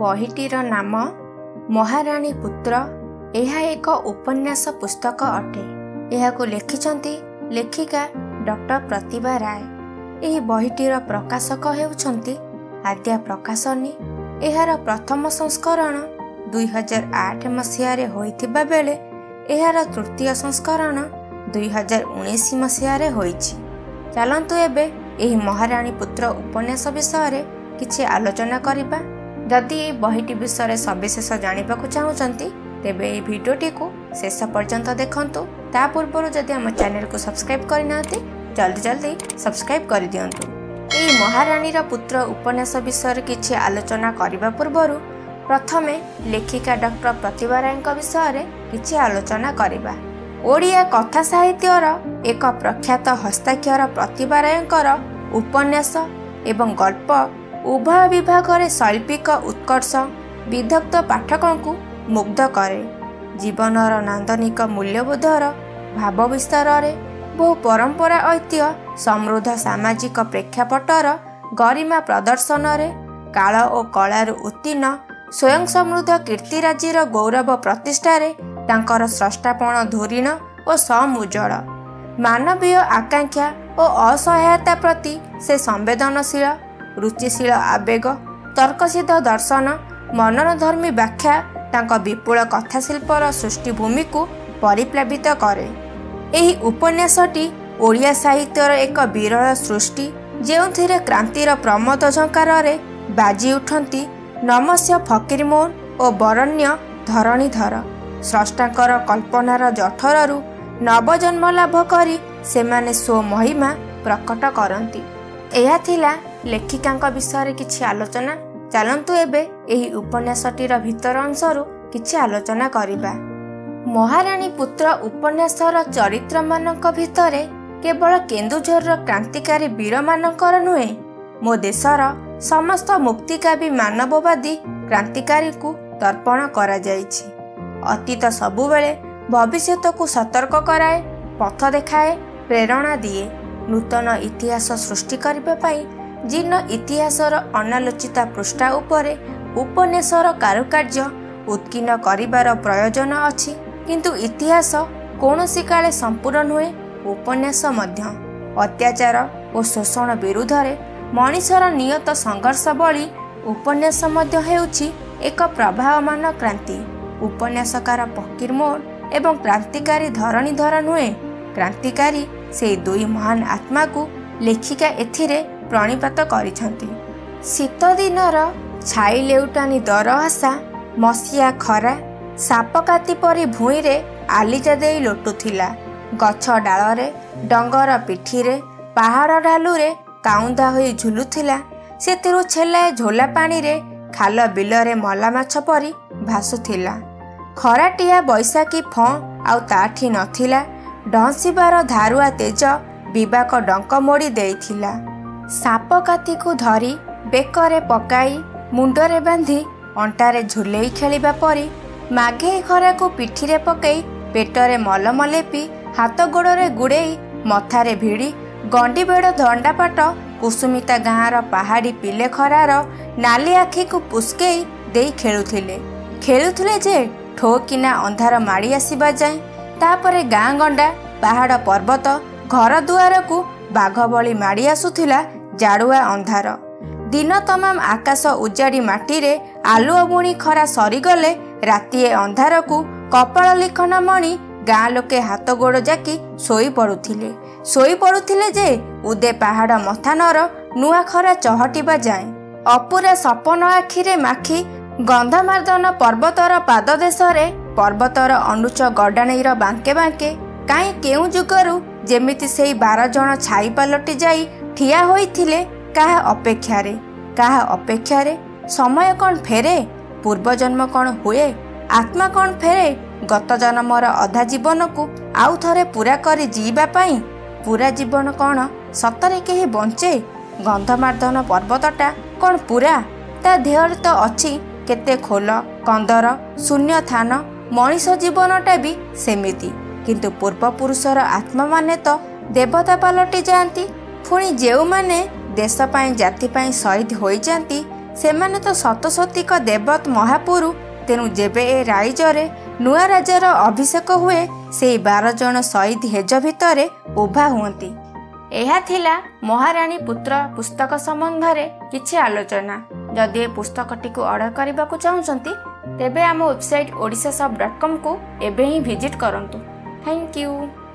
बहिटीर नाम महारानी पुत्र। यह एक उपन्यास पुस्तक अटे। यह लिखिचंती लेखिका डॉक्टर प्रतिभा राय। यह बहिटीर प्रकाशक हेउचंती आद्या प्रकाशनी। यार प्रथम संस्करण 2008 मसीह होता बेले यार तृतीय संस्करण 2019 मसीह होइछि। चलंतु एबे एही महारानी पुत्र उपन्यास विषय किछि आलोचना करिबा। जदि एही बहिटी विषय सविशेष जानिबाकु चाहुचंती तेबे एही भिडियोटी को शेष पर्यंत देखंतु। ता पूर्वरु जदि हम चैनल को सब्सक्राइब करिनाते जल्दी जल्दी सब्सक्राइब कर दियंतु। एही महारानी रा पुत्र उपन्यास विषय किछि आलोचना करिबा पूर्वरु प्रथमे लेखिका डॉक्टर प्रतिभा रायंक विषय किछि आलोचना करिबा। ओडिया कथा साहित्यर एक प्रख्यात हस्ताक्षर प्रतिभा रायंकर उपन्यास एवं गल्प उभय विभाग में शैल्पिक उत्कर्ष विदग्ध पाठकों मुग्ध करे। जीवनर नांदनिक मूल्यबोधर भाव विस्तार बहु परंपरा ऐतिह्य समृद्ध सामाजिक प्रेक्षापटर गरिमा प्रदर्शन काल और कलार उत्तीर्ण स्वयं समृद्ध कीर्तिराजीर गौरव प्रतिष्ठार तांकर स्रष्टापण धोरण और समुज्जल मानवीय आकांक्षा और असहायता प्रति से संवेदनशील रुचिशील आवेग तर्कसिद्ध दर्शन मननधर्मी व्याख्या तांका विपुल कथाशिल्पर सृष्टिभूमि को परिप्लावित करे। एही उपन्यासटी ओडिया साहित्यर एक विरल सृष्टि जेउथिरे क्रांतिर प्रमोद झंकार बाजी उठंती नमस्य फकीरमोहन और बरण्य धरणीधर। स्रष्टांकर कल्पनार जठरु नवजन्म लाभ करी सेमाने स्व महिमा प्रकट करती। यह थिला लेखिका विषय किछि आलोचना। चलंतु एबे एही उपन्यासटीर भीतर अंशरु किछि आलोचना करिबा। महारानी पुत्र उपन्यासर चरित्र मानक भितरे केवल केन्दुझरर क्रांतिकारी वीर मानकर नुहे मो देशर समस्त मुक्तिकामी मानववादी क्रांतिकारी को तर्पण कराଯାଇଛି। अतीत सबुबेले भविष्य को सतर्क कराए पथ देखाए प्रेरणा दिए नूतन इतिहास सृष्टि करने पाई जीर्ण इतिहासर अनालोचित पृष्ठा उपरे उपन्यासर कारुकार्य उत्कीर्ण करिबार प्रयोजन अछि। किंतु इतिहास कौनसी काले संपूर्ण नुहे। उपन्यास मध्य अत्याचार और शोषण विरुद्ध मनीषर नियत संघर्ष बली उपन्यास मध्य हेउछि एक प्रभावमान क्रांति। उपन्यासकार फकीरमोहन एवं क्रांतिकारी धरणीधर नुहे क्रांतिकारी से दुई महान आत्मा को लेखिका एथिरे प्रणिपात करिछंती। शीत दिनर छाई लेउटानी दरहासा मसिया खरा सापकाती परी भूई रे आलिजा देई लोटुथिला। गछ डाल रे डंगर पिठी रे पहाड़ ढालू रे काउंदा होई झुलुथिला। सेतिरु छेलाए झोला पानी रे खाल बिल रे मला माछ परी भासुथिला। खराटिया बैसाखी फ आउ ताठी नथिला। डंसिबार धारुआ तेज बिबाक डंक मोड़ी देइथिला। साप काती को धरी बेकरे पकाई मुंडरे बांधी अंटारे झुलेई खेलिबा परी माघे खरा को पिठी रे पकाई पेटरे मलमलेपी हाथ गोड़े गुड़ेई मथारे भिड़ी गंडीबेड़ धंडापाट कुसुमिता गाँवर पहाड़ी पिले खरार नाली आखि को पुस्कई दे खेलुथिले जे ठोकिना अंधार माड़ी आसवा जाए। तापरे गाँ गंडा पहाड़ पर्वत घर दुआर को बाघ बली माड़ी आसुथिला जाड़ुआ अंधार। दिन तमाम आकाश उजाड़ी माटी रे आलुओ बुणी खरा सरीगले रातीए अंधार को कपाल लिखन मणि गाँ लोके हाथ गोड़ जाकी शोई पड़ुथिले जे उदे पहाड़ मथानर नुआ खरा चहटिबा जाए। अपुरा सपन आखिरे माखी गंधमार्दन पर्वतर पाददेश पर्वतर अनुच गडाणीर बांके बांके काई केउ जुगरु जेमिति सेई 12 जण छाई पालटी जाई ठिया होइथिले काहा अपेक्षारे। समय कौन फेरे पूर्व जन्म कौन हुए आत्मा कौन फेरे गत जन्मर अधा जीवन को आउ थरे पूरा करी जीवा पाई पूरा जीवन कौन सतरे केही बंचे। गंधमार्दन पर्वतटा कौन पूरा ता देहर तो अछि केते खोल कंदर शून्य थान। मनीष जीवनटा भी सेमिति किंतु पूर्वपुरुषर आत्मा माने तो देवता पालटी जाती। पुणी जेउ माने देश पाई जाति पाई शहीद होई जाती सेमाने तो सतसतीक देवत महापुरु। तेणु जेबे ए राइजरे नुआ राजार अभिषेक हुए से 12 जन शहीद हेज भितर उभा हुंती। एहा थिला महारानी पुत्र पुस्तक संबंध में किछि आलोचना। जदि पुस्तकटी को अर्डर करने को चाहते तेबे आम वेबसाइट odishashop.com को एबे ही विजिट करंतु। Thank you.